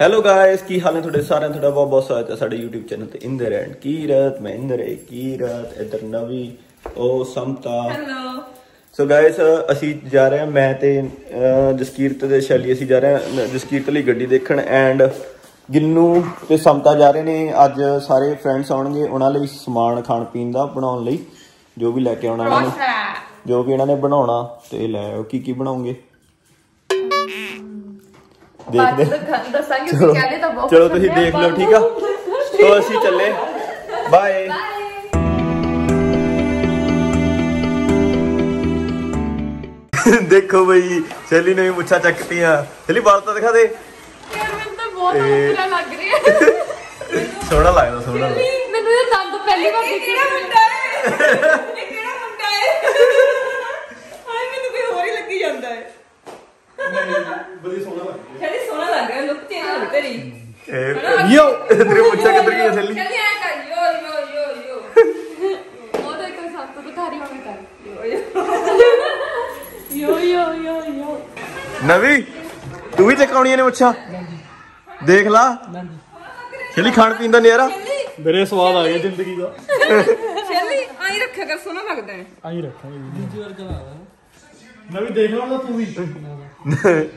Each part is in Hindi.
हेलो गाइस की हाल है थोड़े सारे थोड़ा बहुत स्वागत है साढ़े यूट्यूब चैनल ते इंदर एंड कीरत। मैं इंदर है, कीरत इधर नवी ओ समता। सो गाइस असी जा रहे हैं, मैं ते जसकीरत ते शैली असी जा रहे हैं जसकीरत लई गड्डी देखण एंड गिन्नू ते समता जा रहे ने। अज सारे फ्रेंड्स आउणगे, उहनां लई समान खाण पीण दा बनाउण लई जो भी लैके आउणा उहनां ने, जो भी इहनां ने बनाउणा ते लै आओ की बनाउणगे देखदे चलो तुसीं देख लो, ठीक है। तो असीं चले, बाय। देखो भाई शैली ने भी मुछा चकतियां, शैली बाल तो दिखा दे। सोहना लगदा, सोहना यो तेरे मुच्छा किधर गया शैली? शैली आया कर यो यो यो यो। और एक साथ तो थारी मांग कर यो यो यो यो। नवी तू भी चकाउनी है ने मुच्छा? देख ला शैली खान पीन दा नजारा मेरे स्वाद आ गया जिंदगी दा। शैली आई रखा कर, सोना लगदा है। आई रखा दूजी बार चला नवी देख ला, तू भी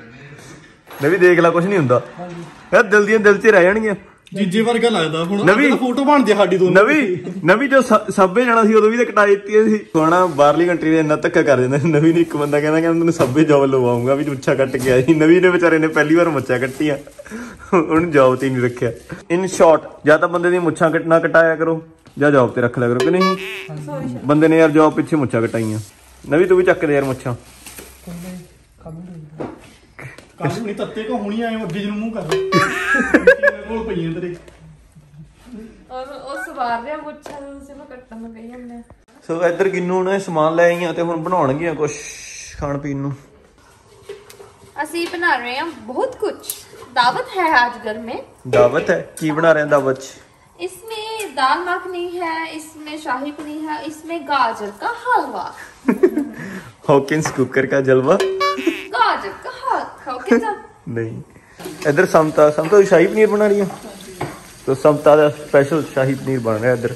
नवी देख ला कुछ नहीं हुंदा यार, दिल दियां दिल च रह जाणगीਆਂ। जीजे ਵਰਗਾ ਲੱਗਦਾ ਹੁਣ ਫੋਟੋ ਬਣਦੀ ਸਾਡੀ ਦੋਨੋਂ। ਨਵੀ ਜੋ ਸੱਬੇ ਜਾਣਾ ਸੀ ਉਦੋਂ ਵੀ ਤਾਂ ਕਟਾਈ ਦਿੱਤੀ ਸੀ। ਸੋਣਾ ਬਾਹਰਲੀ ਕੰਟਰੀ ਦੇ ਇੰਨਾ ਧੱਕਾ ਕਰ ਦਿੰਦਾ ਨਵੀ ਨੇ। ਇੱਕ ਬੰਦਾ ਕਹਿੰਦਾ ਕਿ ਮੈਂ ਤੈਨੂੰ ਸੱਬੇ ਜੌਬ ਲਵਾਉਂਗਾ ਵੀ ਮੁੱਛਾ ਕੱਟ ਕੇ ਆਈ। ਨਵੀ ਨੇ ਵਿਚਾਰੇ ਨੇ ਪਹਿਲੀ ਵਾਰ ਮੁੱਛਾ ਕੱਟੀਆਂ, ਉਹਨੂੰ ਜੌਬ ਤੇ ਨਹੀਂ ਰੱਖਿਆ। ਇਨ ਸ਼ਾਰਟ ਜਾਂ ਤਾਂ ਬੰਦੇ ਦੀ ਮੁੱਛਾਂ ਕੱਟਣਾ ਕਟਾਇਆ ਕਰੋ ਜਾਂ ਜੌਬ ਤੇ ਰੱਖ ਲਿਆ ਕਰੋ, ਕਿ ਨਹੀਂ ਬੰਦੇ ਨੇ ਯਾਰ ਜੌਬ ਪਿੱਛੇ ਮੁੱਛਾਂ ਕਟਾਈਆਂ। ਨਵੀ ਤੂੰ ਵੀ ਚੱਕ ਦੇ ਯਾਰ ਮੁੱਛਾਂ, ਕਾਹਨੂੰ ਨਹੀਂ ਤੱਤੇ ਕੋ ਹੁਣੀ ਆਏ ਅੱਗੇ ਜਿਹਨੂੰ ਮੂੰਹ ਕਰ ਮੇਰੇ ਕੋਲ ਪਈਆਂ ਤੇਰੇ ਔਰ ਉਹ ਸਵਾਰ ਰਿਆ ਮੁੱਛਾਂ ਤੁਸੀਂ ਮੈਂ ਕੱਟਾਂ ਮੈਂ ਗਈ ਹੁੰਨੇ। ਸੋ ਇੱਧਰ ਕਿੰਨੂ ਨੇ ਸਮਾਨ ਲੈ ਆਈਆਂ ਤੇ ਹੁਣ ਬਣਾਉਣਗੀਆਂ ਕੁਝ ਖਾਣ ਪੀਣ ਨੂੰ। ਅਸੀਂ ਬਣਾ ਰਹੇ ਹਾਂ ਬਹੁਤ ਕੁਝ, ਦਾਵਤ ਹੈ ਅੱਜ ਘਰ ਮੇ। ਦਾਵਤ है की बना रहे हैं दावत? इसमें दाल मखनी है, इसमें शाही पनीर है, इसमें गाजर का हलवा। हॉकिंस कुकर का जलवा, गाजर का नहीं। इधर समता, समता शाही पनीर बना रही है। तो समता का स्पेशल शाही पनीर बन रहा है इधर।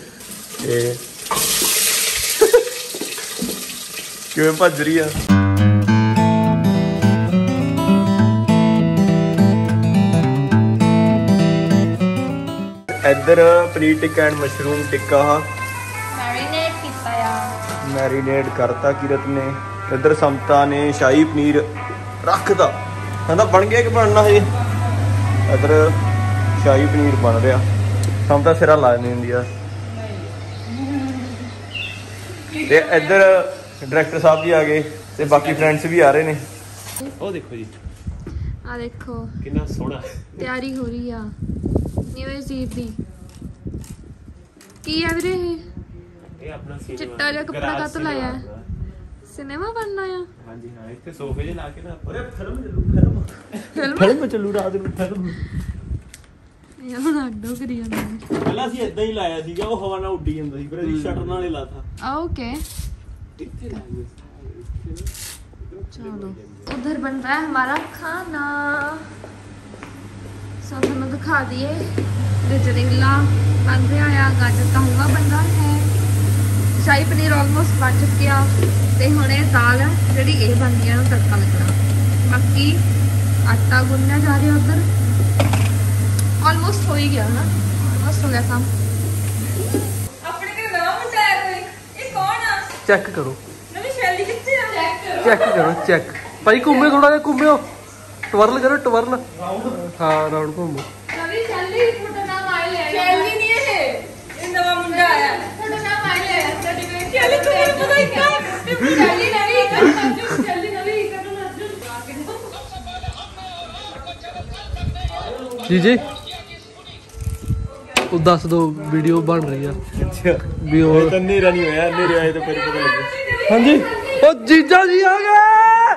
क्यों भज रही है? इधर paneer tikka and mushroom tikka marinate किया है, मैरिनेट करता किरत ने। इधर समता ने शाही पनीर रखता, कहता बन गया कि बनना है। इधर शाही पनीर बन रहा, समता सिरा ला देंदी। इधर डायरेक्टर साहब भी आ गए ते बाकी फ्रेंड्स भी आ रहे ने। ओ देखो जी, आ देखो कितना सोहना तैयारी हो रही है न्यू ईयर दी। की है वीरे ये अपना चिट्टा जिहा कपड़ा का तो लाया है, सिनेमा बनना है। हां जी हां, इथे सोफे जे लाके ना अरे फिल्म चलू रात ਨੂੰ ਫਿਲਮ। ਇਹ ਹੁਣ ਅੱਡੋ ਕਰੀ ਜਾਂਦਾ ਪਹਿਲਾਂ ਸੀ ਇਦਾਂ ਹੀ ਲਾਇਆ ਸੀਗਾ, ਉਹ ਹਵਾ ਨਾਲ ਉੱਡੀ ਜਾਂਦਾ ਸੀ ਪਰ ਇਹ ਸ਼ਟਰ ਨਾਲ ਹੀ ਲਾਤਾ। ਆ ਓਕੇ ਇੱਥੇ ਲਾਇਆ ਚਲੋ। ਉਧਰ ਬਣ ਰਿਹਾ ਹੈ ਹਮਾਰਾ ਖਾਣਾ, ਸਭ ਨੂੰ ਦਿਖਾ ਦਈਏ। गजरेला बन रहा है, गाजर का हलवा बन रहा है, शाही पनीर ऑलमोस्ट बन चुकिया ते हुणे दाल है जी ये बनती है तड़का लगना। बाकी आटा गुनना जा रहा उधर, ऑलमोस्ट हो ही गया ना, ऑलमोस्ट हो गया काम। चेक करो चेक करो चेक भाई, घूमे थोड़ा जहा, घूमो टवर्ल करो टवर्ल। हाँ राउंड घूमो। जीजे वो दस दो वीडियो बन रही है। अच्छा तो नेरा नहीं होया, नेरे आए तो फिर पता लगे। हां जी ओ जीजा जी आ गए,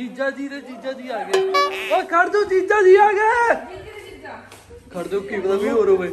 जीजा जी रे जीजा जी आ गए। ओ खड़ दो जीजा जी आ गए, खड़ दो की पता भी और होवे।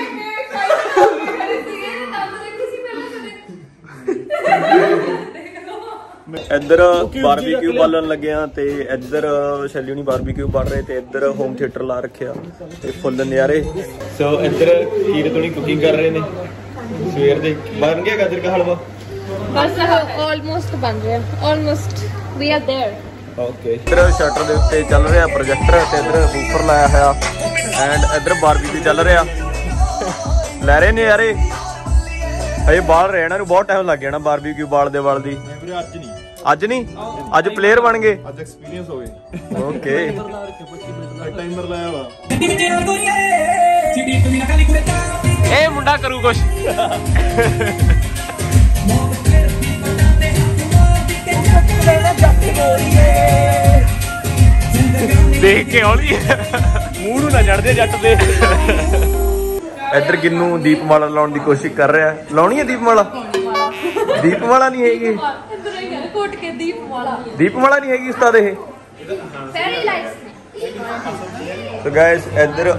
इधर बारबेक्यू बालन लगे हां ते इधर शैलूनी बारबेक्यू बन रहे ते इधर होम थिएटर ला रखिया ते फुल नजारे। सो इधर कीरत होनी कुकिंग कर रहे ने सवेर दे बन गया गाजर का हलवा बस ऑलमोस्ट बन रहे हैं almost we are there okay. इधर शटर ਦੇ ਉੱਤੇ ਚੱਲ ਰਿਹਾ ਪ੍ਰੋਜੈਕਟਰ ਤੇ ਇਧਰ ਬੂਫਰ ਲਾਇਆ ਹੋਇਆ ਐਂਡ ਇਧਰ ਬਾਰਬੀਕਿਊ ਚੱਲ ਰਿਹਾ ਲੈ ਰਹੇ ਨੇ ਯਾਰੇ ਹਜੇ ਬਾਲ ਰਹੇ ਇਹਨਾਂ ਨੂੰ ਬਹੁਤ ਟਾਈਮ ਲੱਗ ਜਾਣਾ ਬਾਰਬੀਕਿਊ ਬਾਲ ਦੇ ਵੱਲ ਦੀ। ਅੱਜ ਨਹੀਂ ਅੱਜ ਪਲੇਅਰ ਬਣ ਗਏ ਅੱਜ ਐਕਸਪੀਰੀਅੰਸ ਹੋ ਗਏ ਓਕੇ। ਟਾਈਮਰ ਲਾਇਆ ਵਾ ਇਹ ਮੁੰਡਾ ਕਰੂ ਕੁਛ देख के हौली मूड ना चढ़ते जट दे। इधर किन्नू दीपमाला लाने की कोशिश कर रहा है लानी है दीपमाला नहीं है दीपमाला नहीं है उस्ताद ये। तो गाइस इधर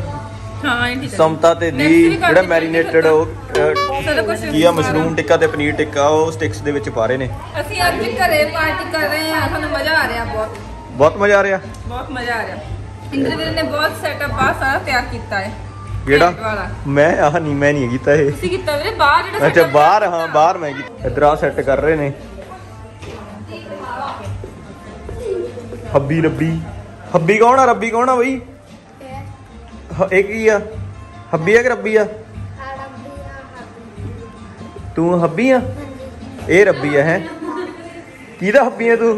समता ते दी जेड़ा मैरिनेटेड किया मशरूम टिक्का ते पनीर टिक्का ओ स्टिक्स दे विच पा रहे ने। असि आज घरे पार्टी कर रहे हैं हमें मजा आ रहा बहुत मजा आ रहा इंद्र वीर ने बहुत सेटअप बा सारा तैयार कीता है जेड़ा मैं आ नहीं मैं नहीं कीता है असि कीता वीरे बाहर जेड़ा अच्छा बाहर हां बाहर मैं इधर आ सेट कर रहे ने हब्बी रब्बी हब्बी कौन है रब्बी कौन है भाई एक ही आ हब्बी आ कि रब्बी आ तू हब्बी आ ए रब्बी आ है किदा हब्बी आ तू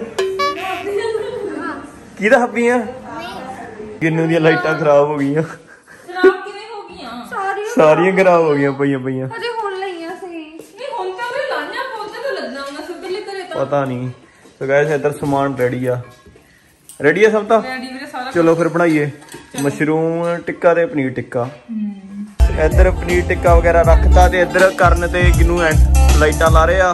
किदा हब्बी आ किन्नू दी लाइटां खराब हो गईयां सारियां खराब हो गईयां पईयां अरे हुण लईयां सही नहीं हुण तां उरे लाणा पौंदा तो लगना हुंदा सुधरले घरे तां पता नहीं। तो गाइस इधर सामान रेडी आ सब तां चलो फिर बनाइए मशरूम टिक्का ते पनीर टिक्का। इधर पनीर टिक्का वगैरह रखता ते इधर करन ते किनू लाइटां ला रहे आ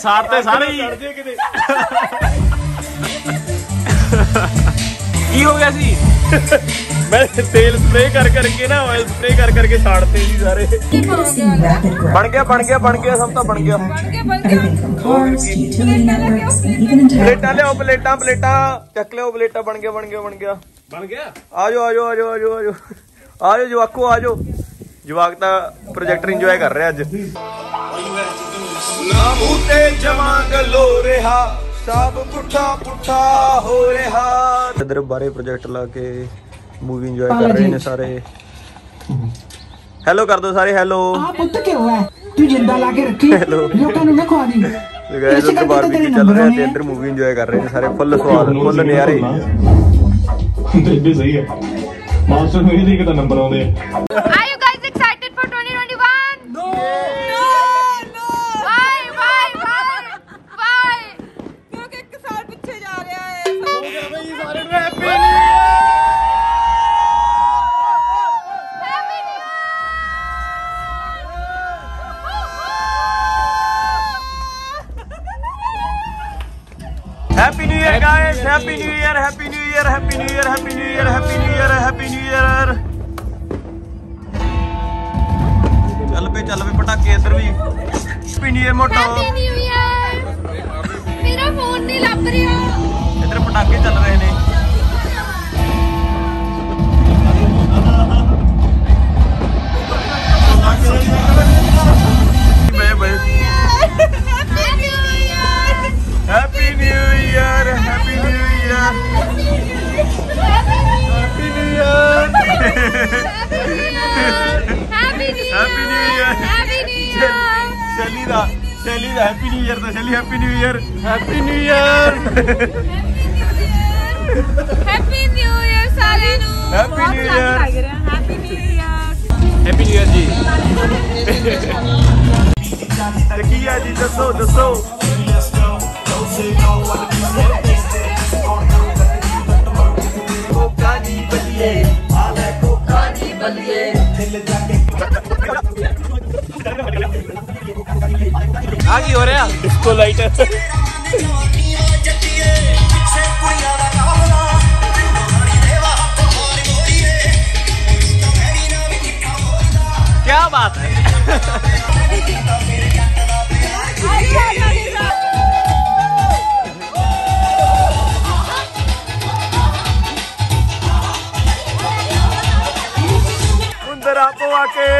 सारते सारे ही की हो गया सी मैं तेल स्प्रे कर करके ना ऑयल स्प्रे कर करके सारते जी सारे बन गया सब तो बन गया प्लेटा ले प्लेटा चक ले प्लेटा बन गया आजो जवाको आजो जवाक दा प्रोजेक्टर एंजॉय कर रहे आज इधर बारे प्रोजेक्ट ला के मूवी एंजॉय कर रहे ने सारे। हेलो कर दो सारे हेलो तू जिंदा ला के रखी लोकां नूं मैं खवा दी। तो गाइस इधर बारबेक्यू चल रहा है इधर मूवी एंजॉय कर रहे ने सारे फुल स्वाद फुल नजारे बेबी सही है मास्टर मेरी देख के नंबर आउंदे। Are you guys excited for 2021 no happy new year. चल पे पटाखे इधर भी हैप्पी न्यू ईयर मोटो मेरा फोन नहीं लग रहा इधर पटाखे चल रहे ने हैप्पी न्यू ईयर सारे नु happy new year happy new year जी। तकिया जी दसो दसो आगे हो रहा है इसको लाइटर बात है। उंदर आपको आके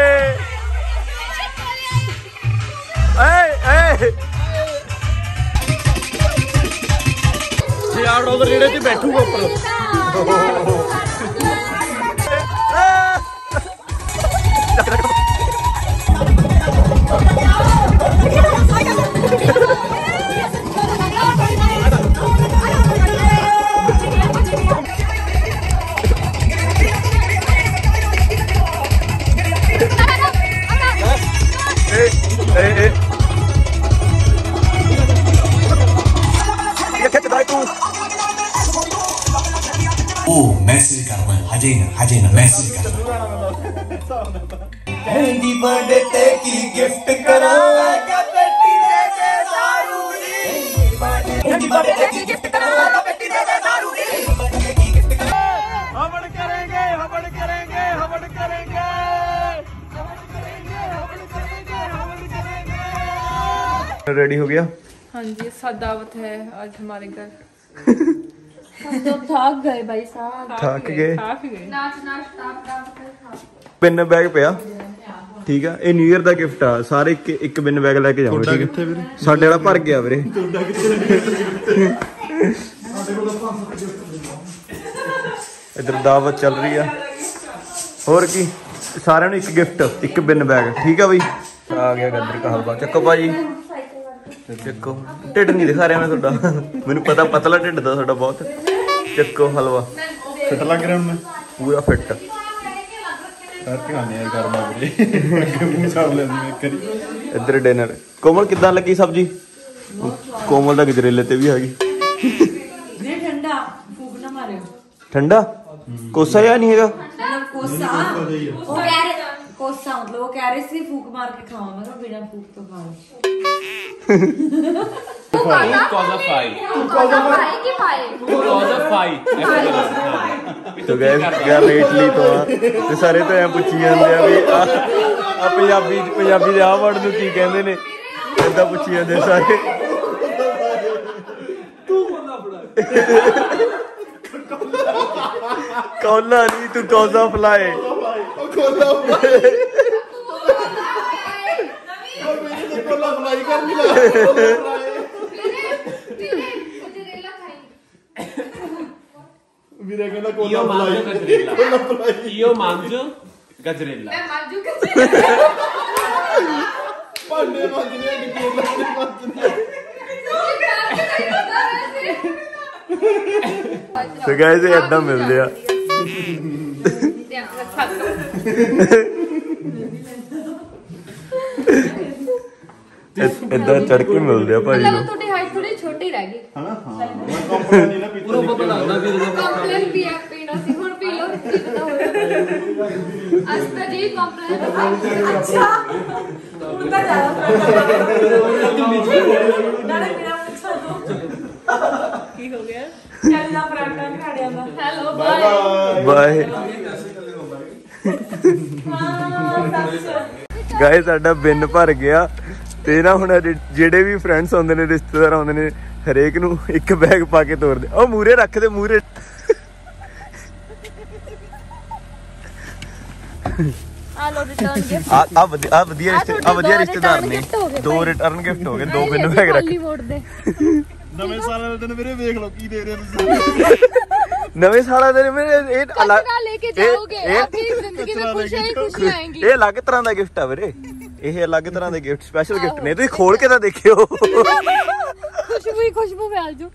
रेड़े बैठूंगा ऊपर मैसेज करवा हाजे ना मैसेज करवा हैप्पी बर्थडे टेकी गिफ्ट करा का बेटी दे दे दारू हैप्पी बर्थडे टेकी गिफ्ट करा का बेटी दे दे दारू हमड़ करेंगे हमड़ करेंगे हमड़ करेंगे हमड़ करेंगे हमड़ करेंगे हमड़ करेंगे। रेडी हो गया? हां जी, साथ दावत है आज हमारे घर। तो थक गए भाई साहब, थक गए। नाच बिन बैग पे ठीक है, ये न्यू ईयर दा गिफ्ट आ सारे एक बिन बैग लेके जाओ। ठीक है, साडे वाला भर गया वीरे। इधर दावत चल रही है और की सारे ने एक गिफ्ट एक बिन बैग। ठीक है भाई, आ गया गदर कहवा चक्को भाजी चक्को। ढिड नहीं दिखा रहा मैं थोड़ा, मैनू पता पतला ढिड दा थोड़ा बहुत। चक्को हलवा फिट लग रहा मैं पूरा फिट इधर। डिनर कोमल किदां लगी सब्जी? कोमल दा गजरेले ते भी हैगी। ठंडा फूक ना मारे, ठंडा कोसा या नहीं हैगा कोसा। मतलब वो कह रहे सी फूक मार के खावा, मतलब बिना फूक तो खाओ। तो गैस यार इटली तो सारे तो ऐ पूछी जाते हैं भी आ पंजाबी पंजाबी दे आ वर्ड नूं की कहंदे ने, ऐदा पूछी जाते सारे। तू कोला फड़ा कोला नहीं, तू कोसा फलाए कोला फलाई कर मेरा कहना कोला मलाई कोला मलाई यो मांजो गजरेला मैं मांजो गजरेला पांडे मांजने की कोला मांजने। तो गाइस ये अड्डा मिल गया। इधर चढ़के मिल गया भाई लोग। थोड़ी हाइट थोड़ी छोटी रह गई है ना। हां मैं कंप्लेंट नहीं ना पीता कंप्लेंट भी है पीना सी हुन पी लो कितना होएगा अस्ता जी कंप्लेंट। अच्छा उनका ज्यादा ना मेरा पूछो दो की हो गया चल ना पराठा खा लेना। हेलो बाय बाय गाइस साडा बिन भर गया ਤੇ ਨਾ ਹੁਣ ਜਿਹੜੇ ਵੀ ਫਰੈਂਡਸ ਆਉਂਦੇ ਨੇ ਰਿਸ਼ਤੇਦਾਰ ਆਉਂਦੇ ਨੇ ਹਰੇਕ ਨੂੰ ਇੱਕ ਬੈਗ ਪਾ ਕੇ ਤੋਰਦੇ। ਉਹ ਮੂਰੇ ਰੱਖਦੇ ਮੂਰੇ ਆ ਲੋ ਰਿਟਰਨ ਗਿਫਟ ਆ ਵਧੀਆ ਰਿਸ਼ਤੇਦਾਰ ਨੇ। ਦੋ ਰਿਟਰਨ ਗਿਫਟ ਹੋ ਗਏ, ਦੋ ਬਿਨ ਬੈਗ ਰੱਖ। ਨਵੇਂ ਸਾਲ ਵਾਲੇ ਦਿਨ ਵੀਰੇ ਵੇਖ ਲਓ ਕੀ ਦੇ ਰਹੇ ਤੁਸੀਂ। ਨਵੇਂ ਸਾਲ ਵਾਲੇ ਦਿਨ ਵੀਰੇ ਇਹ ਅਲੱਗ ਲੈ ਕੇ ਜਾਓਗੇ ਆਪਣੀ ਜ਼ਿੰਦਗੀ ਵਿੱਚ ਖੁਸ਼ੀ ਆਏਗੀ। ਇਹ ਅਲੱਗ ਤਰ੍ਹਾਂ ਦਾ ਗਿਫਟ ਆ ਵੀਰੇ, ਇਹ अलग तरह के गिफ्ट स्पेशल गिफ्ट ने। तुम खोल के तो देखियो खुशबू ही खुशबू फैल जो।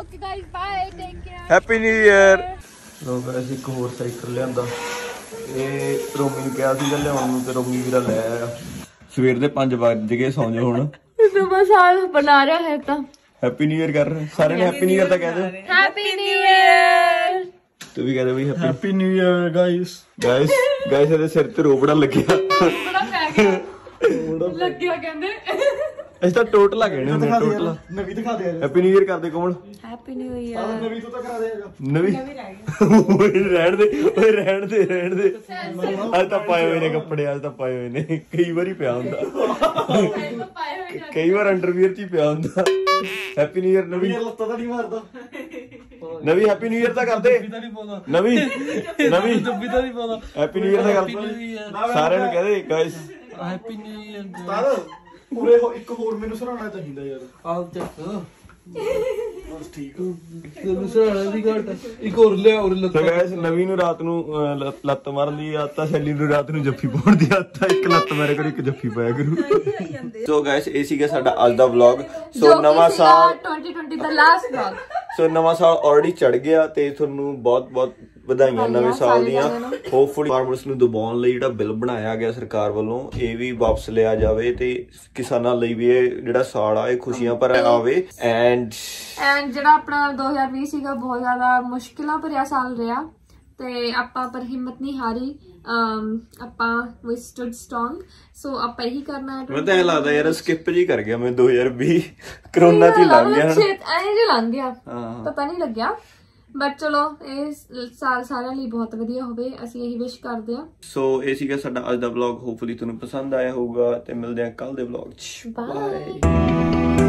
Okay guys bye, take care, happy new year. लो गाइस एक होर साइकिल लियांदा ਇਹ ਰੋਮੀ ਨੂੰ ਕਿਹਾ ਸੀਗਾ ਲਿਆਉਣ ਨੂੰ ਤੇ ਰੋਮੀ ਵੀਰਾ ਲੈ ਆਇਆ। ਸਵੇਰ ਦੇ 5 ਵਜੇ ਗਏ ਸੌਂ ਜਾ ਹੁਣ। ਸੁਬਾ ਸਾਲ ਬਣਾ ਰਿਹਾ ਹੈ ਤਾਂ ਹੈਪੀ ਨਿਊ ਇਅਰ ਕਰ ਰਹੇ ਸਾਰੇ ਨੇ। ਹੈਪੀ ਨਿਊ ਇਅਰ ਤਾਂ ਕਹਿੰਦੇ ਹੈਪੀ ਨਿਊ ਇਅਰ। ਤੂੰ ਵੀ ਕਹਿੰਦੇ ਬਈ happy new year guys. Guys guys ਇਹਦੇ ਸਿਰ ਤੇ ਰੋਬੜਾ ਲੱਗਿਆ। ਬੜਾ ਪੈ ਗਿਆ ਲੱਗਿਆ ਕਹਿੰਦੇ। ਅਸੀਂ ਤਾਂ ਟੋਟਲ ਆ ਗਏ ਨੇ ਟੋਟਲ। ਨਵੀਂ ਦਿਖਾ ਦੇ ਯਾਰ ਹੈਪੀ ਨਿਊ ਇਅਰ ਕਰਦੇ ਕੋਣ ਹੈਪੀ ਨਿਊ ਇਅਰ। ਨਵੀਂ ਤੋਂ ਤਾਂ ਕਰਾ ਦੇਗਾ ਨਵੀਂ ਰਹਿਣ ਦੇ ਓਏ ਰਹਿਣ ਦੇ ਰਹਿਣ ਦੇ। ਅੱਜ ਤਾਂ ਪਾਏ ਹੋਏ ਨੇ ਕੱਪੜੇ ਅੱਜ ਤਾਂ ਪਾਏ ਹੋਏ ਨੇ। ਕਈ ਵਾਰੀ ਪਿਆ ਹੁੰਦਾ ਕਈ ਵਾਰ ਅੰਡਰਵੀਅਰ ਚ ਹੀ ਪਿਆ ਹੁੰਦਾ। ਹੈਪੀ ਨਿਊ ਇਅਰ ਨਵੀਂ ਲੱਤਾਂ ਤਾਂ ਨਹੀਂ ਮਾਰਦਾ ਨਵੀਂ। ਹੈਪੀ ਨਿਊ ਇਅਰ ਤਾਂ ਕਰਦੇ ਨਵੀਂ ਨਵੀਂ ਜੱਬੀ ਤਾਂ ਨਹੀਂ ਪਾਉਂਦਾ। ਹੈਪੀ ਨਿਊ ਇਅਰ ਤਾਂ ਕਰਦੇ ਸਾਰਿਆਂ ਨੂੰ ਕਹਦੇ ਗਾਇਸ ਹੈਪੀ ਨਿਊ ਇਅਰ। ਤਾਰ ਪੂਰੇ ਇੱਕ ਹੋਰ ਮੈਨੂੰ ਸੁਣਾਉਣਾ ਚਾਹੀਦਾ ਯਾਰ। ਆਹ ਚੱਕ ਬਸ ਠੀਕ ਤੈਨੂੰ ਸੁਣਾਉਣਾ ਦੀ ਘਾਟ ਇੱਕ ਹੋਰ ਲਿਆ ਹੋਰ ਲੱਤਾਂ। ਗਾਇਸ ਨਵੀਂ ਨੂੰ ਰਾਤ ਨੂੰ ਲੱਤ ਮਾਰਨ ਦੀ ਆਦਤ ਆ। ਸ਼ੈਲੀ ਨੂੰ ਰਾਤ ਨੂੰ ਜੱਫੀ ਪਾਉਣ ਦੀ ਆਦਤ ਆ। ਇੱਕ ਲੱਤ ਮਾਰੇ ਕਰੋ ਇੱਕ ਜੱਫੀ ਪਾਇਆ ਕਰੋ। ਸੋ ਗਾਇਸ ਇਹ ਸੀਗਾ ਸਾਡਾ ਅੱਜ ਦਾ ਵਲੌਗ। ਸੋ ਨਵਾਂ ਸਾਲ 2020 ਦਾ ਲਾਸਟ ਵਲੌਗ। ਸੋ ਨਵਾਂ ਸਾਲ ਆਲਰੇਡੀ ਚੜ ਗਿਆ ਤੇ ਤੁਹਾਨੂੰ ਬਹੁਤ-ਬਹੁਤ ਵਧਾਈਆਂ ਨਵੇਂ ਸਾਲ ਦੀਆਂ। ਹੋਪਫੁਲੀ ਫਾਰਮਰਸ ਨੂੰ ਦਬਾਉਣ ਲਈ ਜਿਹੜਾ ਬਿੱਲ ਬਣਾਇਆ ਗਿਆ ਸਰਕਾਰ ਵੱਲੋਂ ਇਹ ਵੀ ਵਾਪਸ ਲਿਆ ਜਾਵੇ ਤੇ ਕਿਸਾਨਾਂ ਲਈ ਵੀ ਇਹ ਜਿਹੜਾ ਸਾਲ ਆ ਇਹ ਖੁਸ਼ੀਆਂ ਭਰਿਆ ਆਵੇ। ਐਂਡ ਜਿਹੜਾ ਆਪਣਾ 2020 ਸੀਗਾ ਬਹੁਤ ਜ਼ਿਆਦਾ ਮੁਸ਼ਕਿਲਾਂ ਭਰਿਆ ਸਾਲ ਰਿਹਾ ਤੇ ਆਪਾਂ ਪਰ ਹਿੰਮਤ ਨਹੀਂ ਹਾਰੀ। ਆਪਾਂ ਵੀ ਸਟੂਡ ਸਟਰੋਂਗ। ਸੋ ਆਪਾਂ ਇਹੀ ਕਰਨਾ ਹੈ। ਮੈਨੂੰ ਤਾਂ ਇਹ ਲੱਗਦਾ ਯਾਰ ਸਕਿਪ ਜੀ ਕਰ ਗਿਆ ਮੈਂ 2020 ਕਰੋਨਾ ਚ ਲੰਘ ਗਿਆ। ਐਂ ਜੇ ਲੰਘ ਗਿਆ ਪਤਾ ਨਹੀਂ ਲੱਗਿਆ। ਬਟ ਚਲੋ ਇਹ ਸਾਲ ਸਾਰਿਆਂ ਲਈ ਬਹੁਤ ਵਧੀਆ ਹੋਵੇ ਅਸੀਂ ਇਹੀ ਵਿਸ਼ ਕਰਦੇ ਹਾਂ। ਸੋ ਇਹ ਸੀਗਾ ਸਾਡਾ ਅੱਜ ਦਾ ਵਲੌਗ। ਹੋਪਫੁਲੀ ਤੁਹਾਨੂੰ ਪਸੰਦ ਆਇਆ ਹੋਊਗਾ ਤੇ ਮਿਲਦੇ ਹਾਂ ਕੱਲ ਦੇ ਵਲੌਗ ਚ। ਬਾਏ।